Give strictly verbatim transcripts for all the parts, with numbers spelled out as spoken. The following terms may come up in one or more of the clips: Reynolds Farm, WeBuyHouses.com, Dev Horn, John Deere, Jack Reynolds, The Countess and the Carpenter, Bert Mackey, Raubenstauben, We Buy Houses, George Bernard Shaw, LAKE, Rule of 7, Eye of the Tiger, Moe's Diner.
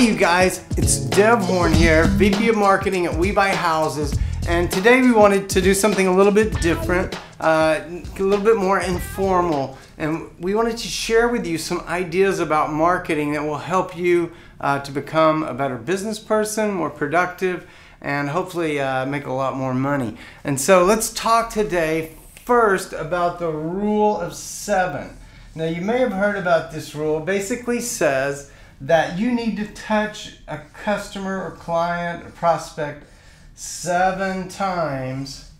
Hey you guys, it's Dev Horn here, V P of Marketing at We Buy Houses, and today we wanted to do something a little bit different, uh, a little bit more informal, and we wanted to share with you some ideas about marketing that will help you uh, to become a better business person, more productive, and hopefully uh, make a lot more money. And so let's talk today first about the rule of seven. Now you may have heard about this rule. It basically says that you need to touch a customer or client or prospect seven times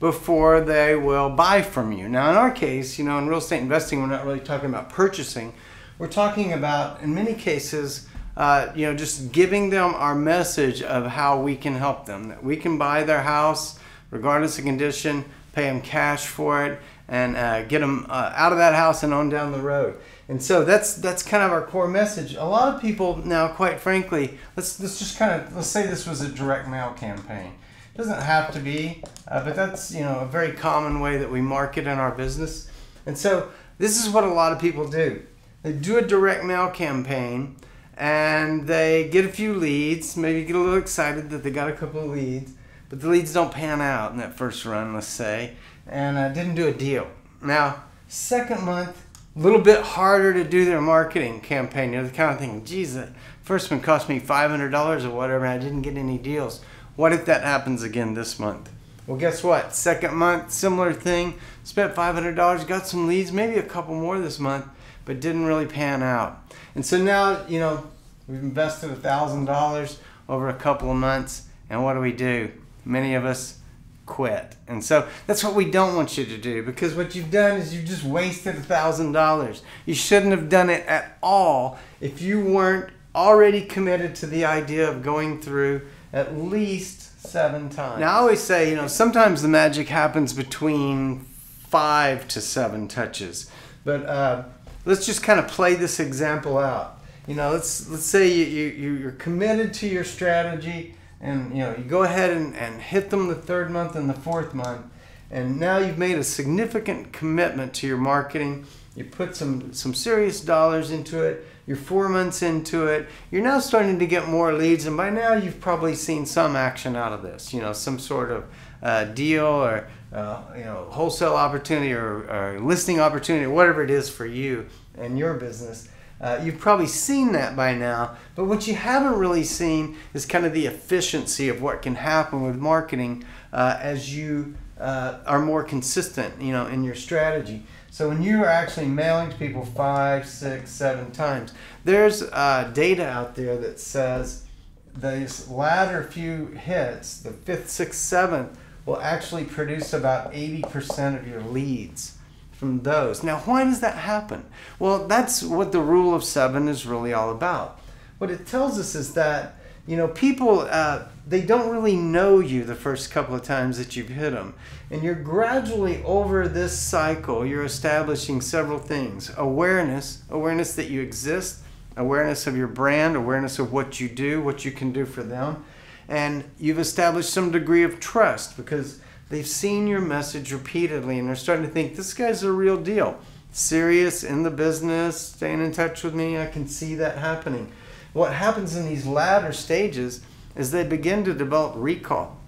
before they will buy from you. Now in our case, you know, in real estate investing, we're not really talking about purchasing. We're talking about, in many cases, uh, you know, just giving them our message of how we can help them, that we can buy their house regardless of condition, pay them cash for it, and uh, get them uh, out of that house and on down the road. And so that's that's kind of our core message. A lot of people now, quite frankly, let's let's just kind of let's say this was a direct mail campaign. It doesn't have to be, uh, but that's, you know, a very common way that we market in our business. And so this is what a lot of people do. They do a direct mail campaign and they get a few leads, maybe get a little excited that they got a couple of leads, but the leads don't pan out in that first run, let's say, and uh, didn't do a deal. Now, second month, a little bit harder to do their marketing campaign. You know, the kind of thing, geez, the first one cost me five hundred dollars or whatever, and I didn't get any deals. What if that happens again this month? Well, guess what? Second month, similar thing. Spent five hundred dollars, got some leads, maybe a couple more this month, but didn't really pan out. And so now, you know, we've invested one thousand dollars over a couple of months, and what do we do? Many of us quit. And so that's what we don't want you to do, because what you've done is you've just wasted a thousand dollars. You shouldn't have done it at all if you weren't already committed to the idea of going through at least seven times. Now I always say, you know, sometimes the magic happens between five to seven touches. But uh, let's just kind of play this example out. You know, let's let's say you, you, you're committed to your strategy, and you know, you go ahead and, and hit them the third month and the fourth month, and now you've made a significant commitment to your marketing. You put some some serious dollars into it. You're four months into it. You're now starting to get more leads, and by now you've probably seen some action out of this. You know, some sort of uh, deal or uh, you know, wholesale opportunity or, or listing opportunity, whatever it is for you and your business. Uh, you've probably seen that by now, but what you haven't really seen is kind of the efficiency of what can happen with marketing uh, as you uh, are more consistent, you know, in your strategy. So when you are actually mailing to people five, six, seven times, there's uh, data out there that says those latter few hits, the fifth, sixth, seventh, will actually produce about eighty percent of your leads from those. Now, why does that happen? Well, that's what the rule of seven is really all about. What it tells us is that, you know, people, uh, they don't really know you the first couple of times that you've hit them. And you're gradually, over this cycle, you're establishing several things. Awareness, awareness that you exist, awareness of your brand, awareness of what you do, what you can do for them. And you've established some degree of trust, because they've seen your message repeatedly and they're starting to think, this guy's a real deal. Serious, in the business, staying in touch with me, I can see that happening. What happens in these latter stages is they begin to develop recall,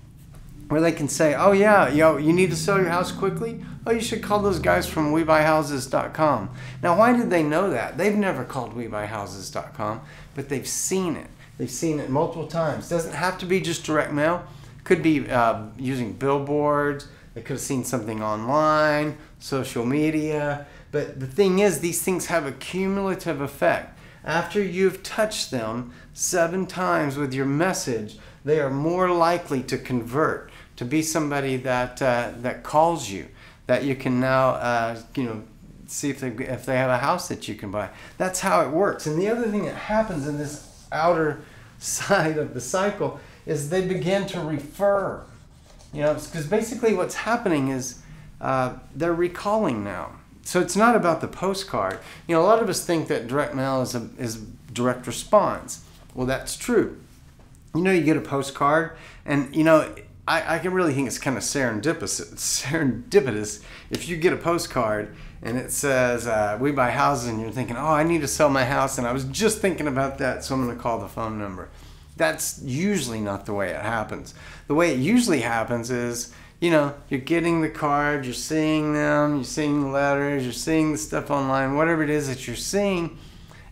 where they can say, oh yeah, yo, you need to sell your house quickly? Oh, you should call those guys from We Buy Houses dot com. Now, why did they know that? They've never called We Buy Houses dot com, but they've seen it. They've seen it multiple times. Doesn't have to be just direct mail. Could be uh, using billboards, they could have seen something online, social media, but the thing is, these things have a cumulative effect. After you've touched them seven times with your message, they are more likely to convert, to be somebody that, uh, that calls you, that you can now, uh, you know, see if they, if they have a house that you can buy. That's how it works. And the other thing that happens in this outer side of the cycle is they begin to refer, you know, because basically what's happening is uh, they're recalling now. So it's not about the postcard. You know, a lot of us think that direct mail is a, is direct response. Well, that's true. You know, you get a postcard, and you know, I, I can really think it's kind of serendipitous, serendipitous if you get a postcard and it says, uh, we buy houses, and you're thinking, oh, I need to sell my house, and I was just thinking about that, so I'm going to call the phone number. That's usually not the way it happens. The way it usually happens is, you know, you're getting the card, you're seeing them, you're seeing the letters, you're seeing the stuff online, whatever it is that you're seeing,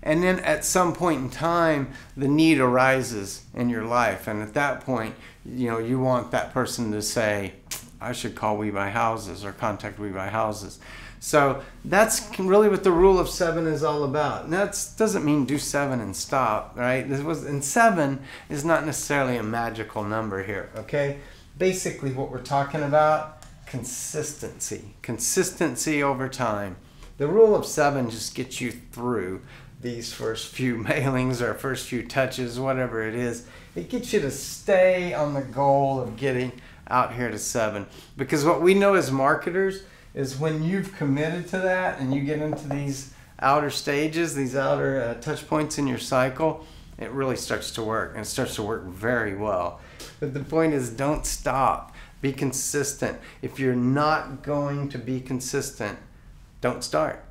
and then at some point in time, the need arises in your life, and at that point, you know, you want that person to say, I should call We Buy Houses or contact We Buy Houses. So that's really what the rule of seven is all about. And that doesn't mean do seven and stop, right? This was, and seven is not necessarily a magical number here, okay? Basically what we're talking about, consistency. Consistency over time. The rule of seven just gets you through these first few mailings or first few touches, whatever it is. It gets you to stay on the goal of getting out here to seven. Because what we know as marketers is when you've committed to that and you get into these outer stages, these outer uh, touch points in your cycle, it really starts to work, and it starts to work very well. But the point is, don't stop. Be consistent. If you're not going to be consistent, don't start.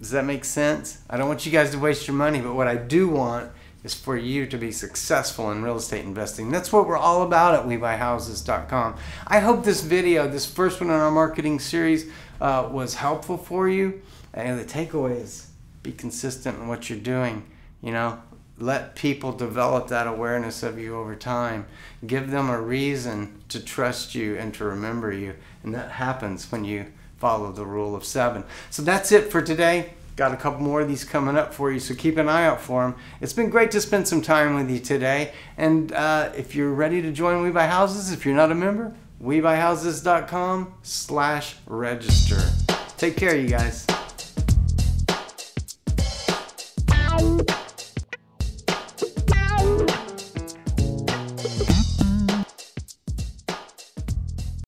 Does that make sense? I don't want you guys to waste your money, but what I do want is for you to be successful in real estate investing. That's what we're all about at We Buy Houses dot com. I hope this video, this first one in our marketing series, uh, was helpful for you. And the takeaway is, be consistent in what you're doing. You know, let people develop that awareness of you over time. Give them a reason to trust you and to remember you. And that happens when you follow the rule of seven. So that's it for today. Got a couple more of these coming up for you, so keep an eye out for them. It's been great to spend some time with you today. And uh, if you're ready to join We Buy Houses, if you're not a member, We Buy Houses dot com slash register. Take care, you guys.